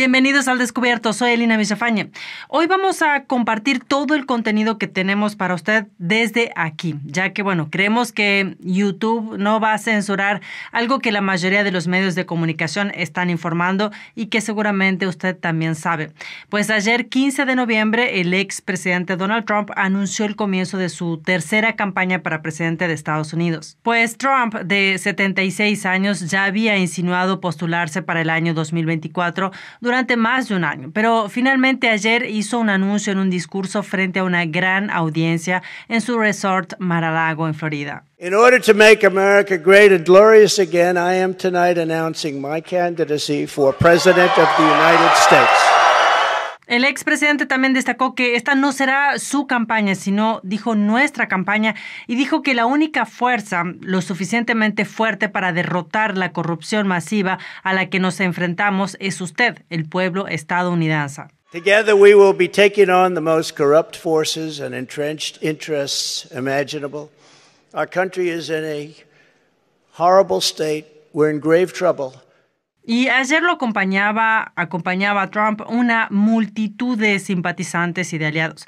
Bienvenidos al Descubierto, soy Elina Villafañe. Hoy vamos a compartir todo el contenido que tenemos para usted desde aquí, ya que, bueno, creemos que YouTube no va a censurar algo que la mayoría de los medios de comunicación están informando y que seguramente usted también sabe. Pues ayer, 15 de noviembre, el expresidente Donald Trump anunció el comienzo de su tercera campaña para presidente de Estados Unidos. Pues Trump, de 76 años, ya había insinuado postularse para el año 2024 durante más de un año, pero finalmente ayer hizo un anuncio en un discurso frente a una gran audiencia en su resort Mar-a-Lago en Florida. In order to make America great and glorious again, I am tonight announcing my candidacy for President of the United States. El expresidente también destacó que esta no será su campaña, sino dijo nuestra campaña, y dijo que la única fuerza lo suficientemente fuerte para derrotar la corrupción masiva a la que nos enfrentamos es usted, el pueblo estadounidense. Together we will be taking on the most corrupt forces and entrenched interests imaginable. Our country is in a horrible state. We're in grave trouble. Y ayer lo acompañaba a Trump una multitud de simpatizantes y de aliados.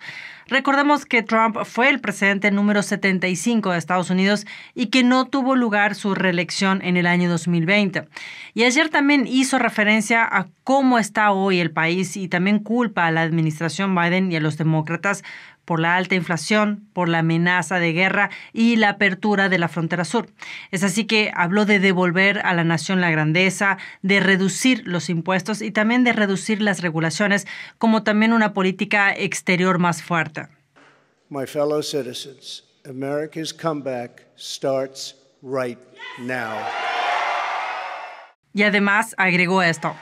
Recordemos que Trump fue el presidente número 75 de Estados Unidos y que no tuvo lugar su reelección en el año 2020. Y ayer también hizo referencia a cómo está hoy el país y también culpa a la administración Biden y a los demócratas por la alta inflación, por la amenaza de guerra y la apertura de la frontera sur. Es así que habló de devolver a la nación la grandeza, de reducir los impuestos y también de reducir las regulaciones, como también una política exterior más fuerte. My fellow citizens, America's comeback starts right now. Y además agregó esto.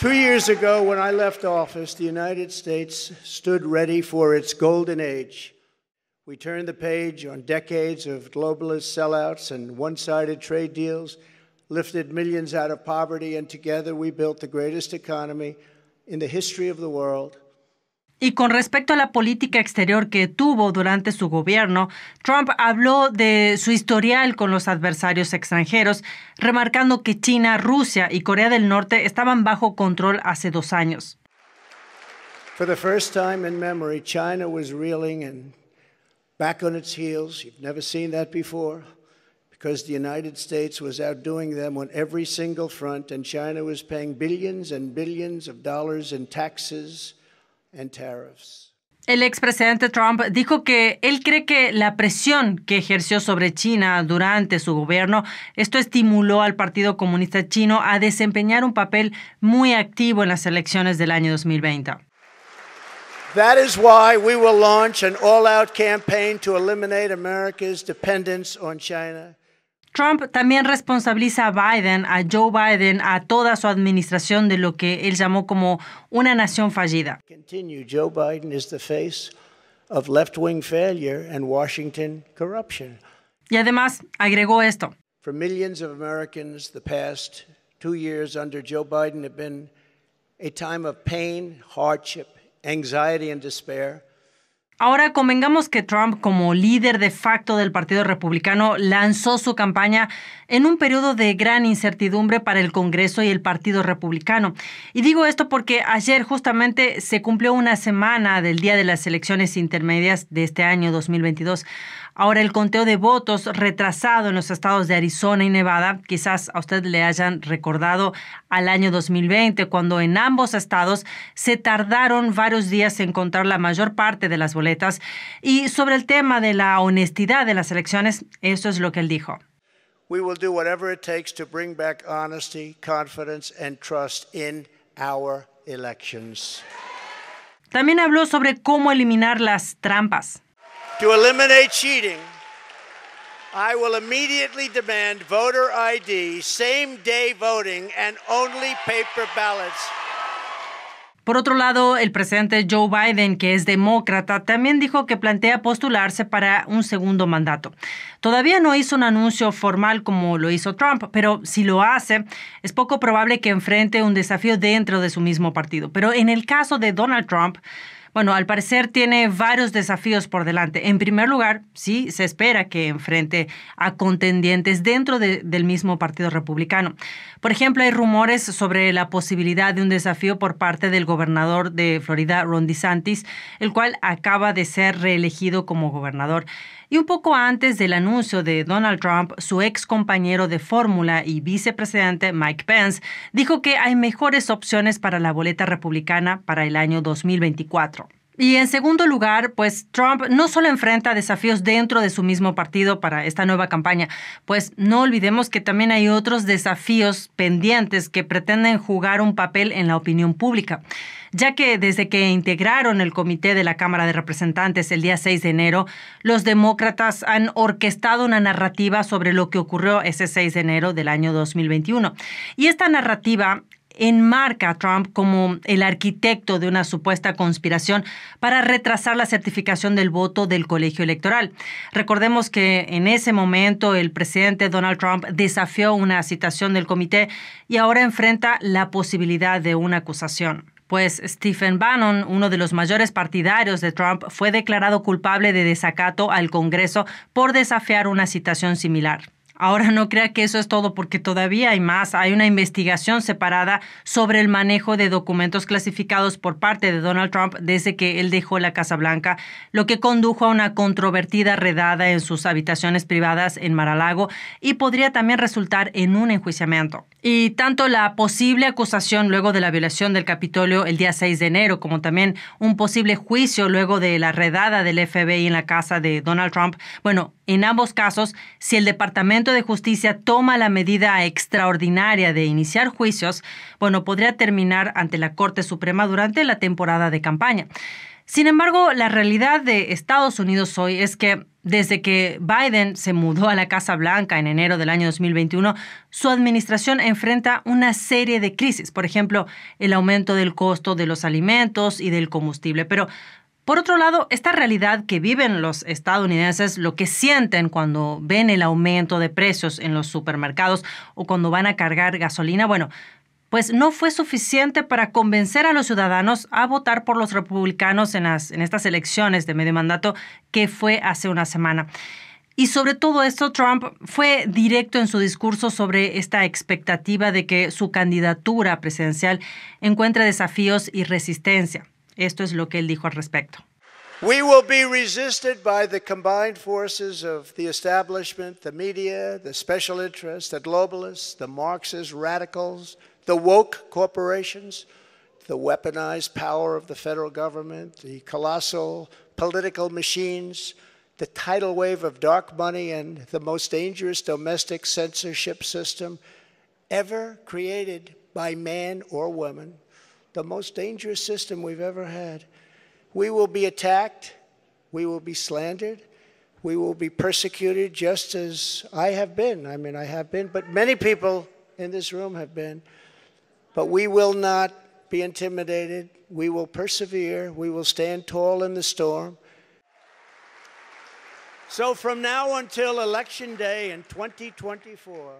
2 years ago, when I left office, the United States stood ready for its golden age. We turned the page on decades of globalist sellouts and one-sided trade deals, lifted millions out of poverty, and together we built the greatest economy in the history of the world. Y con respecto a la política exterior que tuvo durante su gobierno, Trump habló de su historial con los adversarios extranjeros, remarcando que China, Rusia y Corea del Norte estaban bajo control hace 2 años. For the first time in memory, China was reeling and back on its heels. You've never seen that before, because the United States was outdoing them on every single front, and China was paying billions and billions of dollars in taxes. El expresidente Trump dijo que él cree que la presión que ejerció sobre China durante su gobierno, esto estimuló al Partido Comunista Chino a desempeñar un papel muy activo en las elecciones del año 2020. That is why we will launch an all-out campaign to eliminate America's dependence on China. Trump también responsabiliza a Biden, a Joe Biden, a toda su administración de lo que él llamó como una nación fallida. Continue. Joe Biden is the face of left-wing failure and Washington corruption. Y además agregó esto. For millions of Americans, the past 2 years under Joe Biden have been a time of pain, hardship, anxiety and despair. Ahora, convengamos que Trump, como líder de facto del Partido Republicano, lanzó su campaña en un periodo de gran incertidumbre para el Congreso y el Partido Republicano. Y digo esto porque ayer justamente se cumplió 1 semana del día de las elecciones intermedias de este año 2022. Ahora, el conteo de votos retrasado en los estados de Arizona y Nevada, quizás a usted le hayan recordado al año 2020, cuando en ambos estados se tardaron varios días en contar la mayor parte de las boletas. Y sobre el tema de la honestidad de las elecciones, eso es lo que él dijo. We will do whatever it takes to bring back honesty, confidence and trust in our elections. También habló sobre cómo eliminar las trampas. To eliminate cheating, I will immediately demand voter ID, same-day voting and only paper ballots. Por otro lado, el presidente Joe Biden, que es demócrata, también dijo que plantea postularse para un segundo mandato. Todavía no hizo un anuncio formal como lo hizo Trump, pero si lo hace, es poco probable que enfrente un desafío dentro de su mismo partido. Pero en el caso de Donald Trump, Bueno, al parecer tiene varios desafíos por delante. En primer lugar, sí se espera que enfrente a contendientes dentro del mismo Partido Republicano. Por ejemplo, hay rumores sobre la posibilidad de un desafío por parte del gobernador de Florida, Ron DeSantis, el cual acaba de ser reelegido como gobernador. Y un poco antes del anuncio de Donald Trump, su ex compañero de fórmula y vicepresidente Mike Pence dijo que hay mejores opciones para la boleta republicana para el año 2024. Y en segundo lugar, pues Trump no solo enfrenta desafíos dentro de su mismo partido para esta nueva campaña, pues no olvidemos que también hay otros desafíos pendientes que pretenden jugar un papel en la opinión pública, ya que desde que integraron el comité de la Cámara de Representantes el día 6 de enero, los demócratas han orquestado una narrativa sobre lo que ocurrió ese 6 de enero del año 2021. Y esta narrativa enmarca a Trump como el arquitecto de una supuesta conspiración para retrasar la certificación del voto del colegio electoral. Recordemos que en ese momento el presidente Donald Trump desafió una citación del comité y ahora enfrenta la posibilidad de una acusación. Pues Stephen Bannon, uno de los mayores partidarios de Trump, fue declarado culpable de desacato al Congreso por desafiar una citación similar. Ahora no crea que eso es todo, porque todavía hay más. Hay una investigación separada sobre el manejo de documentos clasificados por parte de Donald Trump desde que él dejó la Casa Blanca, lo que condujo a una controvertida redada en sus habitaciones privadas en Mar-a-Lago y podría también resultar en un enjuiciamiento. Y tanto la posible acusación luego de la violación del Capitolio el día 6 de enero, como también un posible juicio luego de la redada del FBI en la casa de Donald Trump, bueno, en ambos casos, si el Departamento de Justicia toma la medida extraordinaria de iniciar juicios, bueno, podría terminar ante la Corte Suprema durante la temporada de campaña. Sin embargo, la realidad de Estados Unidos hoy es que desde que Biden se mudó a la Casa Blanca en enero del año 2021, su administración enfrenta una serie de crisis. Por ejemplo, el aumento del costo de los alimentos y del combustible. Pero por otro lado, esta realidad que viven los estadounidenses, lo que sienten cuando ven el aumento de precios en los supermercados o cuando van a cargar gasolina, bueno, pues no fue suficiente para convencer a los ciudadanos a votar por los republicanos en estas elecciones de medio mandato que fue hace una semana. Y sobre todo esto, Trump fue directo en su discurso sobre esta expectativa de que su candidatura presidencial encuentre desafíos y resistencia. Esto es lo que él dijo al respecto. We will be resisted by the combined forces of the establishment, the media, the special interests, the globalists, the Marxist radicals, the woke corporations, the weaponized power of the federal government, the colossal political machines, the tidal wave of dark money and the most dangerous domestic censorship system ever created by man or woman. The most dangerous system we've ever had. We will be attacked, we will be slandered, we will be persecuted just as I have been. I mean, I have been, but many people in this room have been. But we will not be intimidated. We will persevere. We will stand tall in the storm. So from now until Election Day in 2024,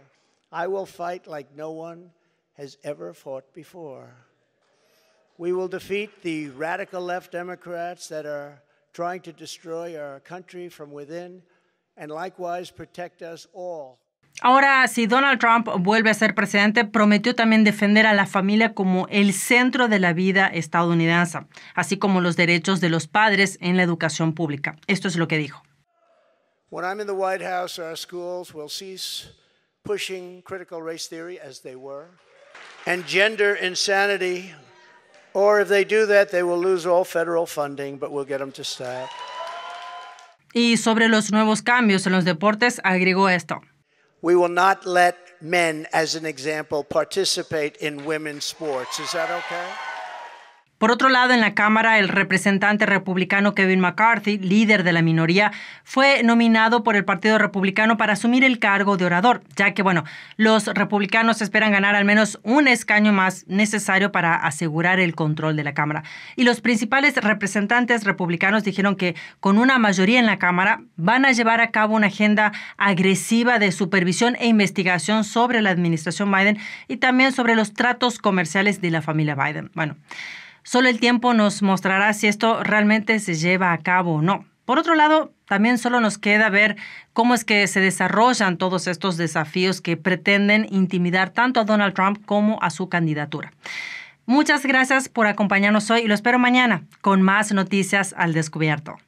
I will fight like no one has ever fought before. We will defeat the radical left Democrats that are trying to destroy our country from within and likewise protect us all. Ahora, si Donald Trump vuelve a ser presidente, prometió también defender a la familia como el centro de la vida estadounidense, así como los derechos de los padres en la educación pública. Esto es lo que dijo. When I'm in the White House, our schools will cease pushing critical race theory as they were and gender insanity. Or if they do that, they will lose all federal funding, but we'll get them to stop. Y sobre los nuevos cambios en los deportes, agregó esto. We will not let men, as an example, participate in women's sports. Is that okay? Por otro lado, en la Cámara, el representante republicano Kevin McCarthy, líder de la minoría, fue nominado por el Partido Republicano para asumir el cargo de orador, ya que, bueno, los republicanos esperan ganar al menos un escaño más necesario para asegurar el control de la Cámara. Y los principales representantes republicanos dijeron que, con una mayoría en la Cámara, van a llevar a cabo una agenda agresiva de supervisión e investigación sobre la administración Biden y también sobre los tratos comerciales de la familia Biden. Bueno, Solo el tiempo nos mostrará si esto realmente se lleva a cabo o no. Por otro lado, también solo nos queda ver cómo es que se desarrollan todos estos desafíos que pretenden intimidar tanto a Donald Trump como a su candidatura. Muchas gracias por acompañarnos hoy y lo espero mañana con más noticias al descubierto.